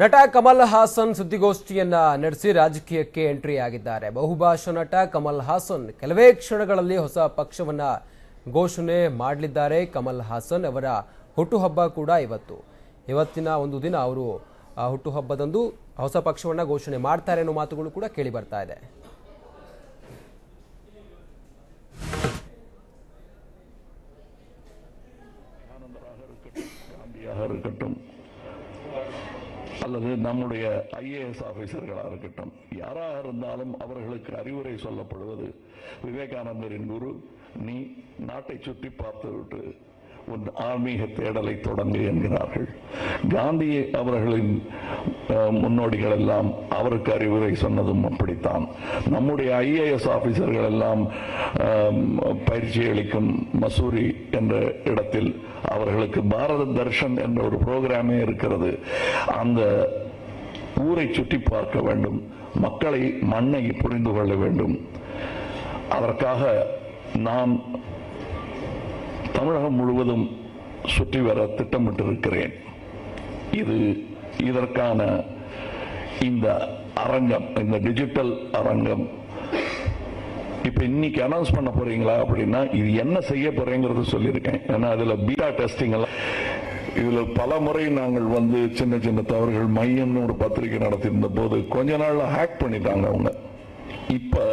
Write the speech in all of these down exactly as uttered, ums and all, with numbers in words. ನಟ ಕಮಲ್ ಹಾಸನ್ ಸುದ್ದಿಗೋಷ್ಠಿಯನ್ನ ನಡೆಸಿ ರಾಜಕೀಯಕ್ಕೆ ಎಂಟ್ರಿ ಆಗಿದ್ದಾರೆ। ಬಹುಭಾಷಾ ನಟ ಕಮಲ್ ಹಾಸನ್ ಕೆಲವೇ ಕ್ಷಣಗಳಲ್ಲಿ ಹೊಸ ಪಕ್ಷವನ್ನ ಘೋಷಣೆ ಮಾಡಲಿದ್ದಾರೆ। ಕಮಲ್ ಹಾಸನ್ ಅವರ ಹುಟ್ಟುಹಬ್ಬ ಕೂಡ ಇವತ್ತು ಇವತ್ತಿನ ಒಂದು ದಿನ ಅವರು ಹುಟ್ಟುಹಬ್ಬದಂದು ಹೊಸ ಪಕ್ಷವನ್ನ ಘೋಷಣೆ ಮಾಡ್ತಾರೆ ಅನ್ನೋ ಮಾತುಗಳು ಕೂಡ ಕೇಳಿ ಬರ್ತಾ ಇದೆ। அல்லது நம்முடைய ஐஏஎஸ் ஆபீசர்களாக இருக்கட்டும், யாராக இருந்தாலும் அவர்களுக்கு அறிவுரை சொல்லப்படுவது, விவேகானந்தரின் குரு நீ நாட்டை சுற்றி பார்த்துவிட்டு உன் ஆன்மீக தேடலை தொடங்கு என்கிறார்கள்। காந்தி அவர்களின் முன்னோடிகள் எல்லாம் அவருக்கு அறிவுரை சொன்னதும் அப்படித்தான்। நம்முடைய ஐஏஎஸ் ஆபீசர்கள் எல்லாம் பயிற்சி அளிக்கும் மசூரி என்ற இடத்தில் அவர்களுக்கு பாரத தர்ஷன் என்ற ஒரு புரோகிராமே இருக்கிறது। அந்த ஊரை சுற்றி பார்க்க வேண்டும், மக்களை மண்ணை புரிந்து கொள்ள வேண்டும்। அதற்காக நான் தமிழகம் முழுவதும் சுற்றி வர திட்டமிட்டிருக்கிறேன்। இது இதற்கான இந்த அரங்கம், இந்த டிஜிட்டல் அரங்கம் இப்போ இன்னைக்கு அனௌன்ஸ் பண்ண போறீங்களா அப்படின்னா இது என்ன செய்ய போறேங்கிறது சொல்லியிருக்கேன்। ஏன்னா அதில் பீட்டா டெஸ்டிங் எல்லாம் இதில் பல முறை நாங்கள் வந்து சின்ன சின்ன தவறுகள் மையம்னு ஒரு பத்திரிகை நடத்தியிருந்த போது கொஞ்ச நாள் ஹேக் பண்ணிட்டாங்க அவங்க। இப்போ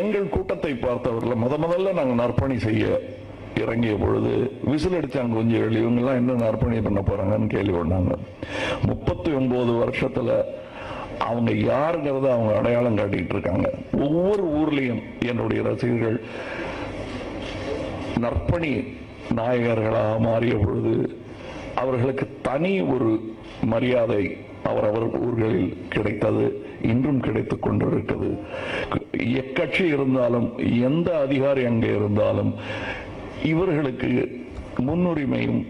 எங்கள் கூட்டத்தை பார்த்தவர்கள முத முதல்ல நாங்கள் நற்பணி செய்ய இறங்கிய பொழுது விசில் அடிச்சாங்க கொஞ்சம் எழுதி, இவங்கெல்லாம் என்ன நற்பணி பண்ண போறாங்கன்னு கேள்வி கொண்டாங்க। முப்பத்தி ஒன்பது வருஷத்துல அவங்க யாருங்கிறத அவங்க அடையாளம் காட்டிட்டு இருக்காங்க। ஒவ்வொரு ஊர்லேயும் என்னுடைய ரசிகர்கள் நற்பணி நாயகர்களாக மாறிய பொழுது அவர்களுக்கு தனி ஒரு மரியாதை அவரவர் ஊர்களில் கிடைத்தது, இன்றும் கிடைத்துக் கொண்டிருக்கிறது। எக்கட்சி இருந்தாலும் எந்த அதிகாரி அங்கே இருந்தாலும் இவர்களுக்கு முன்னுரிமையும்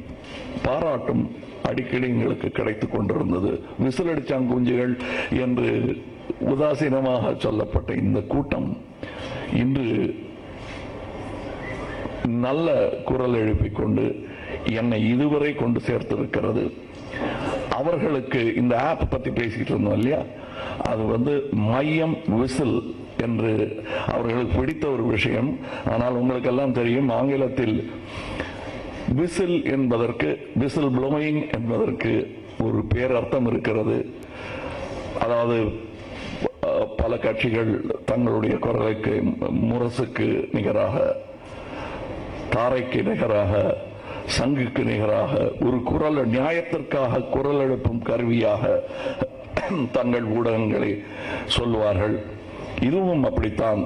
பாராட்டும் அடிக்கடி எங்களுக்கு கிடைத்துக் கொண்டிருந்தது। விசிலடிச்சாங்குஞ்சுகள் என்று உதாசீனமாக சொல்லப்பட்ட இந்த கூட்டம் இன்று நல்ல குரல் எழுப்பிக் கொண்டு என்னை இதுவரை கொண்டு சேர்த்திருக்கிறது। அவர்களுக்கு இந்த ஆப் பத்தி பேசிட்டு இருந்தோம் இல்லையா, அது வந்து மையம் விசில் என்று அவர்களுக்கு பிடித்த ஒரு விஷயம்। ஆனால் உங்களுக்கெல்லாம் தெரியும் ஆங்கிலத்தில் விசில் என்பதற்கு விசில் ப்ளோயிங் என்பதற்கு ஒரு பேரர்த்தம் இருக்கிறது। அதாவது பல கட்சிகள் தங்களுடைய குரலுக்கு முரசுக்கு நிகராக தாரைக்கு நிகராக சங்குக்கு நிகராக ஒரு குரல் நியாயத்திற்காக குரல் எழுப்பும் கருவியாக தங்கள் ஊடகங்களை சொல்வார்கள், இதுவும் அப்படித்தான்।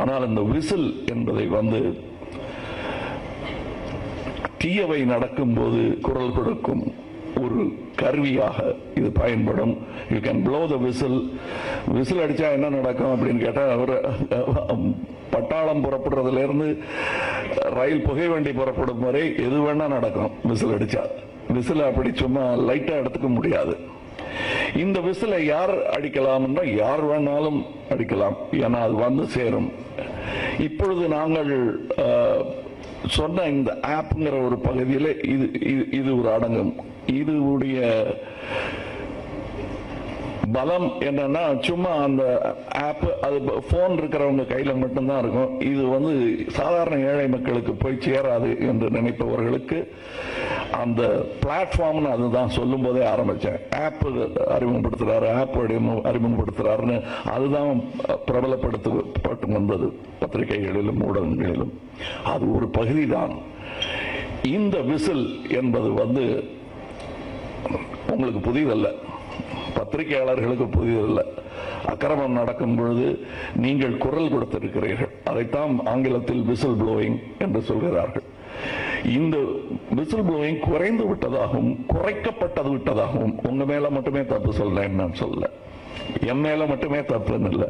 ஆனால் இந்த விசில் என்பதை வந்து தீயவை நடக்கும்போது குரல் கொடுக்கும் ஒரு கருவியாக இது பயன்படும்। You can blow the whistle, whistle அடிச்சா என்ன நடக்கும் அப்படின்னு கேட்டால் அவர் பட்டாளம் புறப்படுறதுல இருந்து ரயில் புகை வண்டி புறப்படும் வரை எது வேணா நடக்கும் விசில் அடிச்சா। விசில் அப்படி சும்மா லைட்டா எடுத்துக்க முடியாது। இந்த விசிலை யார் அடிக்கலாம்னா யார் வேணாலும் அடிக்கலாம், ஏன்னா அது வந்து சேரும்। இப்பொழுது நாங்கள் சொன்ன இந்த ஆப்ங்கிற ஒரு பகுதியில் இது இது ஒரு அடங்கும்। இதுடைய பலம் என்னன்னா சும்மா அந்த ஆப் அது போன் இருக்கிறவங்க கையில மட்டும்தான் இருக்கும்। இது வந்து சாதாரண ஏழை மக்களுக்கு போய் சேராது என்று நினைப்பவர்களுக்கு அந்த பிளாட்ஃபார்ம்னு அதுதான் சொல்லும் போதே ஆரம்பிச்சேன்। ஆப் அறிமுகப்படுத்துறாரு, ஆப் அறிமுகப்படுத்துறாருன்னு அதுதான் பிரபலப்படுத்தப்பட்டு வந்தது பத்திரிகைகளிலும் ஊடகங்களிலும்। அது ஒரு பகுதி தான் இந்த விசில் என்பது வந்து உங்களுக்கு புதியதல்ல, பத்திரிகையாளர்களுக்கு புதியதல்ல। அக்கிரமம் நடக்கும் பொழுது நீங்கள் குரல் கொடுத்திருக்கிறீர்கள், அதைத்தான் ஆங்கிலத்தில் விசில் ப்ளோயிங் என்று சொல்கிறார்கள்। இந்த விசில் ப்ளோயிங் குறைந்து விட்டதாகவும் குறைக்கப்பட்டது விட்டதாகவும் உங்க மேல மட்டுமே தப்பு சொல்றேன் நான் சொல்ல, என் மேல மட்டுமே தப்புன்னு இல்லை,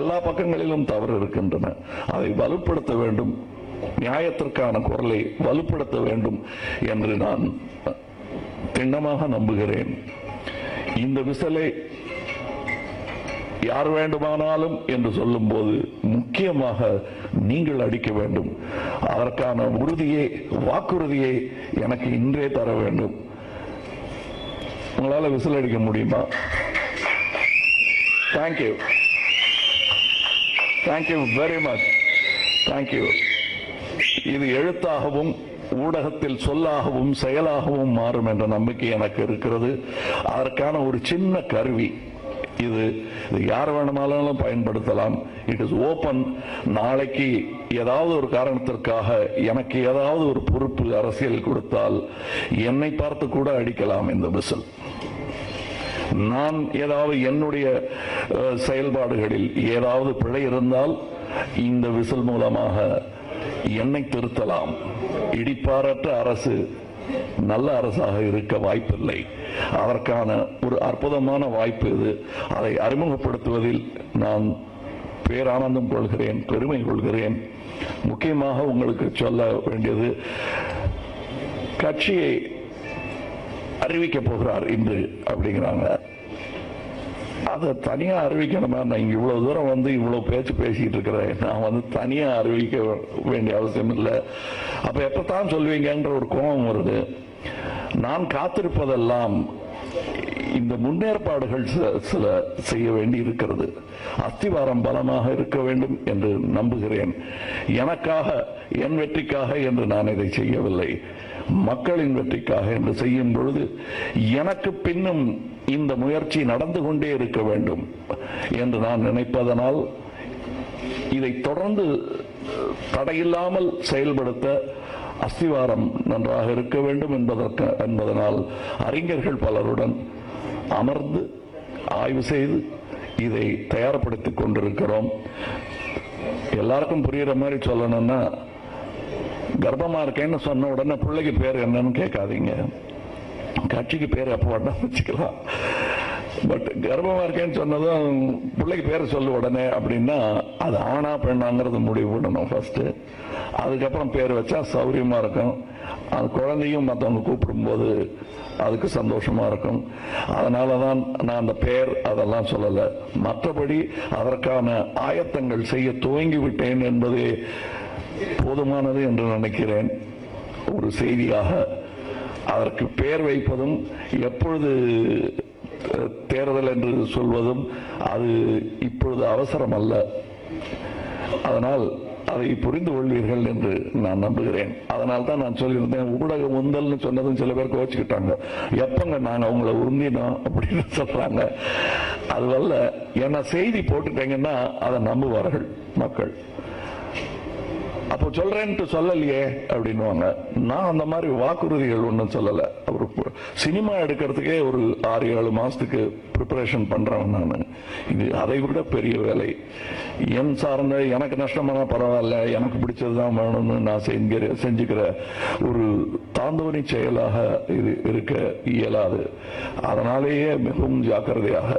எல்லா பக்கங்களிலும் தவறு இருக்கின்றன। அதை வலுப்படுத்த வேண்டும், நியாயத்திற்கான குரலை வலுப்படுத்த வேண்டும் என்று நான் திண்ணமாக நம்புகிறேன்। இந்த விசிலை யார் வேண்டுமானாலும் என்று சொல்லும் போது முக்கியமாக நீங்கள் அடிக்க வேண்டும், அதற்கான உறுதியை வாக்குறுதியை எனக்கு இன்றே தர வேண்டும்। உங்களால விசில் அடிக்க முடியுமா? Thank you. Thank you very much. Thank you. இது எழுத்தாகவும் ஊடகத்தில் சொல்லாகவும் செயலாகவும் மாறும் என்ற நம்பிக்கை எனக்கு இருக்கிறது. அதற்கான ஒரு சின்ன கருவி இது. யார் வேணுமானாலும் பயன்படுத்தலாம். It is open. நாளைக்கு ஏதாவது ஒரு காரணத்திற்காக எனக்கு ஏதாவது ஒரு பொறுப்பு அரசியல் கொடுத்தால் என்னை பார்த்து கூட அடிக்கலாம் இந்த விசில். நான் ஏதாவது என்னுடைய செயல்பாடுகளில் ஏதாவது பிழை இருந்தால் இந்த விசில் மூலமாக என்னை திருத்தலாம். இடிபாரற்ற அரசு நல்ல அரசாக இருக்க வாய்ப்பில்லை. அதற்கான ஒரு அற்புதமான வாய்ப்பு இது. அதை அறிமுகப்படுத்துவதில் நான் பேரானந்தம் கொள்கிறேன், பெருமை கொள்கிறேன். முக்கியமாக உங்களுக்கு சொல்ல வேண்டியது, கட்சியை அறிவிக்க போகிறார் இன்று அப்படிங்கிறாங்க. அதை தனியா அறிவிக்கணுமா? நான் இங்க இவ்வளவு தூரம் வந்து இவ்வளவு பேச்சு பேசிட்டு இருக்கிறேன், நான் வந்து தனியா அறிவிக்க வேண்டிய அவசியம் இல்லை. அப்ப எப்பத்தான் சொல்வீங்கன்ற ஒரு கோபம் வருது. நான் காத்திருப்பதெல்லாம் இந்த முன்னேற்பாடுகள் சில செய்ய வேண்டி இருக்கிறது. அஸ்திவாரம் பலமாக இருக்க வேண்டும் என்று நம்புகிறேன். எனக்காக, என் வெற்றிக்காக என்று நான் இதை செய்யவில்லை, மக்களின் வெற்றிக்காக என்று செய்யும் பொழுது எனக்கு பின்னும் இந்த முயற்சி நடந்து கொண்டே இருக்க வேண்டும் என்று நான் நினைப்பதனால் இதை தொடர்ந்து தடையில்லாமல் செயல்படுத்த அஸ்திவாரம் நன்றாக இருக்க வேண்டும் என்பதற்கு என்பதனால் அறிஞர்கள் பலருடன் அமர்ந்து ஆய்வு செய்து இதை தயார்படுத்திக் கொண்டிருக்கிறோம். எல்லாருக்கும் புரிகிற மாதிரி சொல்லணும்னா, கர்ப்பமா இருக்கேன்னு சொன்ன உடனே பிள்ளைக்கு பேர் என்னன்னு கேட்காதீங்க. கட்சிக்கு பேர் எப்போ வேண்டாம் வச்சுக்கலாம். பட் கர்ப்பமா இருக்கேன்னு சொன்னதும் பிள்ளைக்கு பேரை சொல்ல உடனே அப்படின்னா அது ஆனா பெண்ணாங்கிறது முடிவு பண்ணணும் ஃபர்ஸ்ட். அதுக்கப்புறம் பேர் வச்சா சௌரியமா இருக்கும். அது குழந்தையும் மற்றவங்க கூப்பிடும் போது அதுக்கு சந்தோஷமா இருக்கும். அதனால தான் நான் அந்த பேர் அதெல்லாம் சொல்லலை. மற்றபடி அதற்கான ஆயத்தங்கள் செய்ய துவங்கி விட்டேன் என்பது போதுமானது என்று நினைக்கிறேன். ஒரு செய்தியாக அதற்கு பெயர் வைப்பதும் எப்பொழுது தேர்தல் என்று சொல்வதும் அது இப்பொழுது அவசரம் அல்ல. அதனால் அதை புரிந்து கொள்வீர்கள் என்று நான் நம்புகிறேன். அதனால் தான் நான் சொல்லியிருந்தேன், ஊடக உந்தல்னு சொன்னதும் சில பேர் கோச்சிக்கிட்டாங்க. எப்பங்க நாங்கள் அவங்கள உந்தினோம் அப்படின்னு சொல்றாங்க. அதுவல்ல, என்ன செய்தி போட்டுட்டீங்கன்னா அதை நம்புவார்கள் மக்கள். அப்போ சொல்றேன்ட்டு சொல்லலையே அப்படின்வாங்க. நான் அந்த மாதிரி வாக்குறுதிகள் ஒன்றும் சொல்லலை. அவர் சினிமா எடுக்கிறதுக்கே ஒரு ஆறு ஏழு மாசத்துக்கு ப்ரிப்பரேஷன் பண்றேன் நான். இது அதை விட பெரிய வேலை. என் சார்ந்த எனக்கு நஷ்டமான பரவாயில்ல, எனக்கு பிடிச்சதுதான் வேணும்னு நான் செஞ்சு செஞ்சுக்கிற ஒரு தாந்தவனி செயலாக இது இருக்க இயலாது. அதனாலேயே மிகவும் ஜாக்கிரதையாக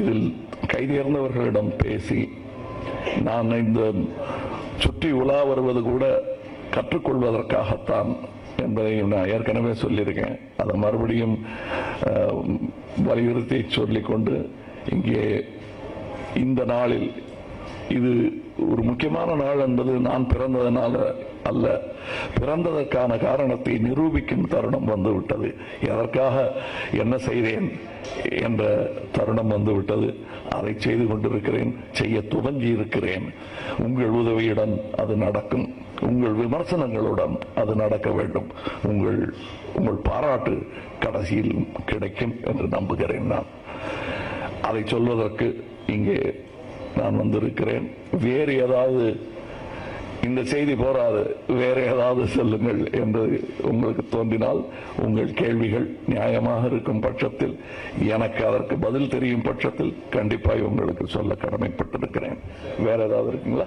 இதில் கைதேர்ந்தவர்களிடம் பேசி நான் இந்த சுற்றி உலா வருவது கூட கற்றுக்கொள்வதற்காகத்தான் என்பதை நான் ஏற்கனவே சொல்லியிருக்கேன். அதை மறுபடியும் வலியுறுத்தி சொல்லிக்கொண்டு இங்கே இந்த நாளில், இது ஒரு முக்கியமான நாள் என்பது நான் பிறந்ததனால அல்ல, பிறந்ததற்கான காரணத்தை நிரூபிக்கும் தருணம் வந்துவிட்டது. எதற்காக என்ன செய்தேன் என்ற தருணம் வந்துவிட்டது. அதை செய்து கொண்டிருக்கிறேன், செய்ய துவங்கி இருக்கிறேன். உங்கள் உதவியுடன் அது நடக்கும், உங்கள் விமர்சனங்களுடன் அது நடக்க வேண்டும், உங்கள் உங்கள் பாராட்டு கடைசியில் கிடைக்கும் என்று நம்புகிறேன். நான் அதை சொல்வதற்கு இங்கே நான் வந்திருக்கிறேன். வேறு ஏதாவது இந்த செய்தி போராது, வேற ஏதாவது சொல்லுங்கள் என்று உங்களுக்கு தோன்றினால், உங்கள் கேள்விகள் நியாயமாக இருக்கும் பட்சத்தில், எனக்கு அதற்கு பதில் தெரியும் பட்சத்தில் கண்டிப்பாக உங்களுக்கு சொல்ல கடமைப்பட்டிருக்கிறேன். வேற ஏதாவது இருக்குங்களா?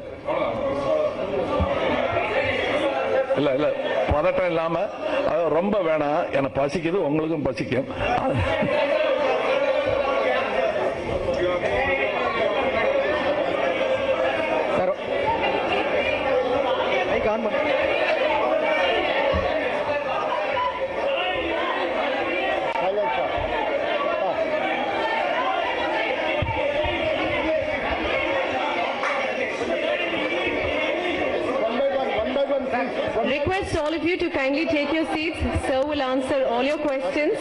இல்ல இல்ல பதட்டம் இல்லாம ரொம்ப வேணாம். எனக்கு பசிக்குது, உங்களுக்கும் பசிக்கும். Request all of you to kindly take your seats. Sir will answer all your questions.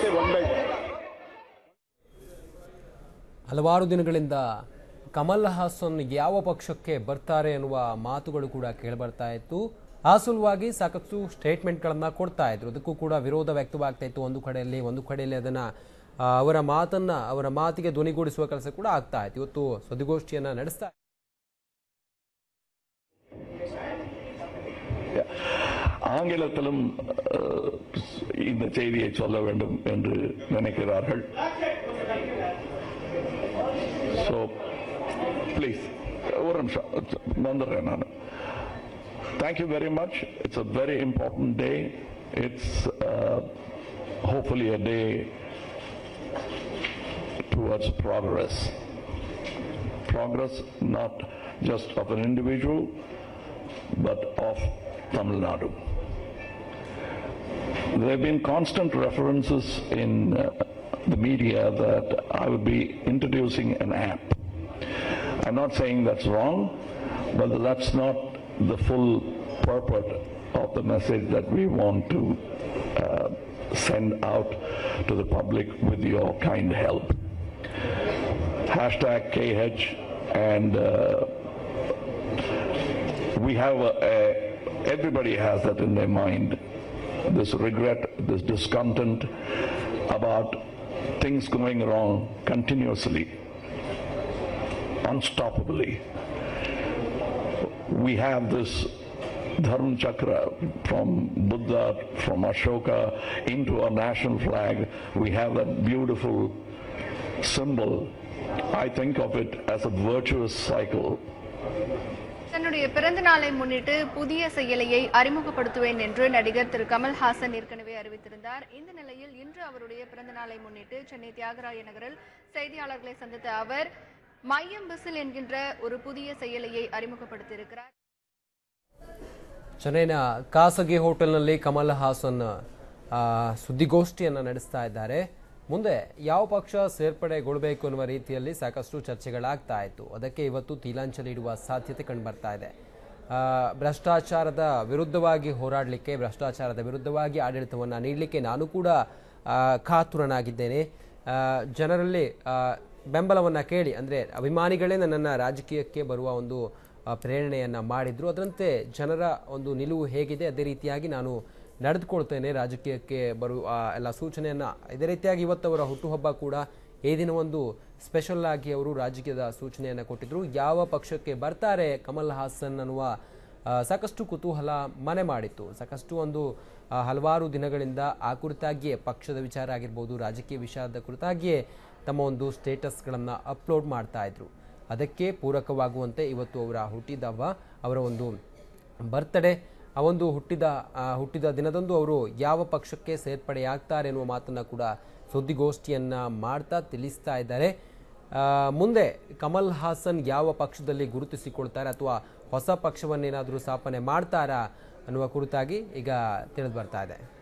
ಹಲವಾರು ದಿನಗಳಿಂದ ಕಮಲ್ ಹಾಸನ್ ಯಾವ ಪಕ್ಷಕ್ಕೆ ಬರ್ತಾರೆ ಅನ್ನುವ ಮಾತುಗಳು ಕೂಡ ಕೇಳಿಬರ್ತಾ ಇತ್ತು. ಆ ಸಲುವಾಗಿ ಸಾಕಷ್ಟು ಸ್ಟೇಟ್ಮೆಂಟ್ಗಳನ್ನು ಕೊಡ್ತಾ ಇದ್ರು. ಅದಕ್ಕೂ ಕೂಡ ವಿರೋಧ ವ್ಯಕ್ತವಾಗ್ತಾ ಇತ್ತು. ಒಂದು ಕಡೆಯಲ್ಲಿ ಒಂದು ಕಡೆಯಲ್ಲಿ ಅದನ್ನು ಅವರ ಮಾತನ್ನ ಅವರ ಮಾತಿಗೆ ಧ್ವನಿಗೂಡಿಸುವ ಕೆಲಸ ಕೂಡ ಆಗ್ತಾ ಇತ್ತು. ಇವತ್ತು ಸುದ್ದಿಗೋಷ್ಠಿಯನ್ನು ನಡೆಸ್ತಾ ஆங்கிலத்திலும் இந்த செய்தியை சொல்ல வேண்டும் என்று நினைக்கிறார்கள். சோ ப்ளீஸ் ஒரு நிமிஷம் வந்துடுறேன் நான். Thank you very much. It's a very important day. It's hopefully a day towards progress. Progress not just of an individual but of Tamil Nadu. There have been constant references in uh, the media that I would be introducing an app. I'm not saying that's wrong, but that's not the full purport of the message that we want to uh, send out to the public with your kind help. Hashtag K H, and uh, we have a, a everybody has that in their mind, this regret, this discontent about things going wrong continuously, unstoppably. We have this Dharma Chakra from Buddha, from Ashoka, into our national flag. We have that beautiful symbol. I think of it as a virtuous cycle. தன்னுடைய பிறந்த நாளை முன்னிட்டு புதிய செயலியை அறிமுகப்படுத்துவேன் என்று நடிகர் திரு கமல் ஹாசன் ஏற்கனவே அறிவித்திருந்தார். இந்த நிலையில் இன்று அவருடைய பிறந்த நாளை முன்னிட்டு சென்னை தியாகராய நகரில் செய்தியாளர்களை சந்தித்த அவர் மையம் விசில் என்கின்ற ஒரு புதிய செயலியை அறிமுகப்படுத்தியிருக்கிறார். சென்னையின் ಖಾಸಗಿ ಹೋಟೆಲ್ನಲ್ಲಿ ಕಮಲ್ ಹಾಸನ್ ಸುದ್ದಿಗೋಷ್ಠಿಯನ್ನು ನಡೆಸ್ತಾ ಇದ್ದಾರೆ. ಮುಂದೆ ಯಾವ ಪಕ್ಷ ಸೇರ್ಪಡೆಗೊಳ್ಳಬೇಕು ಅನ್ನುವ ರೀತಿಯಲ್ಲಿ ಸಾಕಷ್ಟು ಚರ್ಚೆಗಳಾಗ್ತಾ ಇತ್ತು. ಅದಕ್ಕೆ ಇವತ್ತು ತೀಲಾಂಜಲಿ ಇಡುವ ಸಾಧ್ಯತೆ ಕಂಡುಬರ್ತಾ ಇದೆ. ಭ್ರಷ್ಟಾಚಾರದ ವಿರುದ್ಧವಾಗಿ ಹೋರಾಡಲಿಕ್ಕೆ, ಭ್ರಷ್ಟಾಚಾರದ ವಿರುದ್ಧವಾಗಿ ಆಡಳಿತವನ್ನು ನೀಡಲಿಕ್ಕೆ ನಾನು ಕೂಡ ಕಾತುರನಾಗಿದ್ದೇನೆ. ಜನರಲ್ಲಿ ಬೆಂಬಲವನ್ನು ಕೇಳಿ, ಅಂದರೆ ಅಭಿಮಾನಿಗಳೇ ನನ್ನನ್ನು ರಾಜಕೀಯಕ್ಕೆ ಬರುವ ಒಂದು ಪ್ರೇರಣೆಯನ್ನು ಮಾಡಿದ್ರು. ಅದರಂತೆ ಜನರ ಒಂದು ನಿಲುವು ಹೇಗಿದೆ ಅದೇ ರೀತಿಯಾಗಿ ನಾನು ನಡೆದುಕೊಳ್ತೇನೆ ರಾಜಕೀಯಕ್ಕೆ ಬರುವ ಎಲ್ಲ ಸೂಚನೆಯನ್ನು. ಇದೇ ರೀತಿಯಾಗಿ ಇವತ್ತವರ ಹುಟ್ಟುಹಬ್ಬ ಕೂಡ ಈ ದಿನ ಒಂದು ಸ್ಪೆಷಲ್ ಆಗಿ ಅವರು ರಾಜಕೀಯದ ಸೂಚನೆಯನ್ನು ಕೊಟ್ಟಿದ್ದರು. ಯಾವ ಪಕ್ಷಕ್ಕೆ ಬರ್ತಾರೆ ಕಮಲ್ ಹಾಸನ್ ಅನ್ನುವ ಸಾಕಷ್ಟು ಕುತೂಹಲ ಮನೆ ಮಾಡಿತ್ತು. ಸಾಕಷ್ಟು ಒಂದು ಹಲವಾರು ದಿನಗಳಿಂದ ಆ ಕುರಿತಾಗಿಯೇ ಪಕ್ಷದ ವಿಚಾರ ಆಗಿರ್ಬೋದು, ರಾಜಕೀಯ ವಿಷಯದ ಕುರಿತಾಗಿಯೇ ತಮ್ಮ ಒಂದು ಸ್ಟೇಟಸ್ಗಳನ್ನು ಅಪ್ಲೋಡ್ ಮಾಡ್ತಾ ಇದ್ರು. ಅದಕ್ಕೆ ಪೂರಕವಾಗುವಂತೆ ಇವತ್ತು ಅವರ ಹುಟ್ಟಿದಬ್ಬ, ಅವರ ಒಂದು ಬರ್ತ್ಡೇ, ಆ ಒಂದು ಹುಟ್ಟಿದ ಹುಟ್ಟಿದ ದಿನದಂದು ಅವರು ಯಾವ ಪಕ್ಷಕ್ಕೆ ಸೇರ್ಪಡೆಯಾಗ್ತಾರೆ ಎನ್ನುವ ಮಾತನ್ನು ಕೂಡ ಸುದ್ದಿಗೋಷ್ಠಿಯನ್ನು ಮಾಡ್ತಾ ತಿಳಿಸ್ತಾ ಇದ್ದಾರೆ. ಮುಂದೆ ಕಮಲ್ ಹಾಸನ್ ಯಾವ ಪಕ್ಷದಲ್ಲಿ ಗುರುತಿಸಿಕೊಳ್ತಾರೆ ಅಥವಾ ಹೊಸ ಪಕ್ಷವನ್ನೇನಾದರೂ ಸ್ಥಾಪನೆ ಮಾಡ್ತಾರಾ ಅನ್ನುವ ಕುರಿತಾಗಿ ಈಗ ತಿಳಿದು ಬರ್ತಾ ಇದೆ.